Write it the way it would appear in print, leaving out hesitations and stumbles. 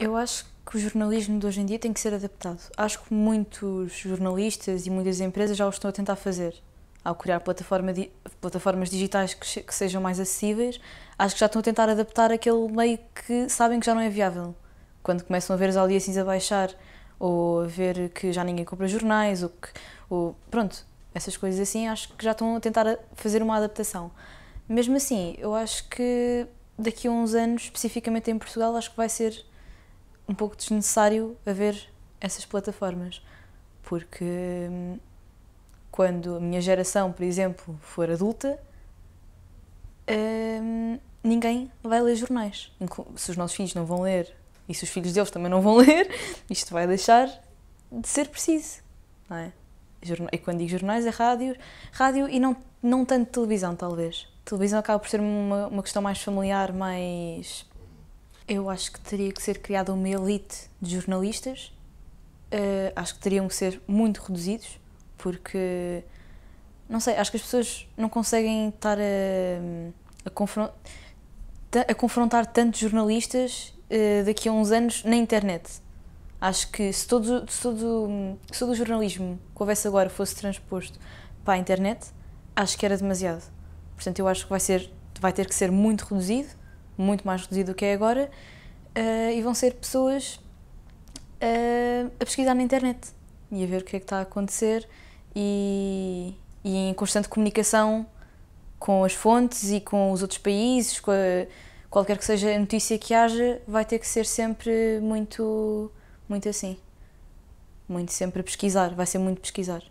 Eu acho que o jornalismo de hoje em dia tem que ser adaptado. Acho que muitos jornalistas e muitas empresas já o estão a tentar fazer. Ao criar plataformas digitais que sejam mais acessíveis, acho que já estão a tentar adaptar aquele meio que sabem que já não é viável. Quando começam a ver as audiências a baixar, ou a ver que já ninguém compra jornais, ou pronto, essas coisas assim, acho que já estão a tentar fazer uma adaptação. Mesmo assim, eu acho que daqui a uns anos, especificamente em Portugal, acho que vai ser um pouco desnecessário haver essas plataformas, porque quando a minha geração, por exemplo, for adulta, ninguém vai ler jornais. Se os nossos filhos não vão ler e se os filhos deles também não vão ler, isto vai deixar de ser preciso, não é? E quando digo jornais é rádio e não tanto televisão, talvez. A televisão acaba por ser uma questão mais familiar, mais... Eu acho que teria que ser criada uma elite de jornalistas, acho que teriam que ser muito reduzidos, porque, não sei, acho que as pessoas não conseguem estar a confrontar tantos jornalistas daqui a uns anos na internet. Acho que se todo o jornalismo que houvesse agora fosse transposto para a internet, acho que era demasiado. Portanto, eu acho que vai ter que ser muito reduzido, muito mais reduzido do que é agora, e vão ser pessoas a pesquisar na internet e a ver o que é que está a acontecer e em constante comunicação com as fontes e com os outros países, qualquer que seja a notícia que haja, vai ter que ser sempre muito assim, muito sempre a pesquisar, vai ser muito pesquisar.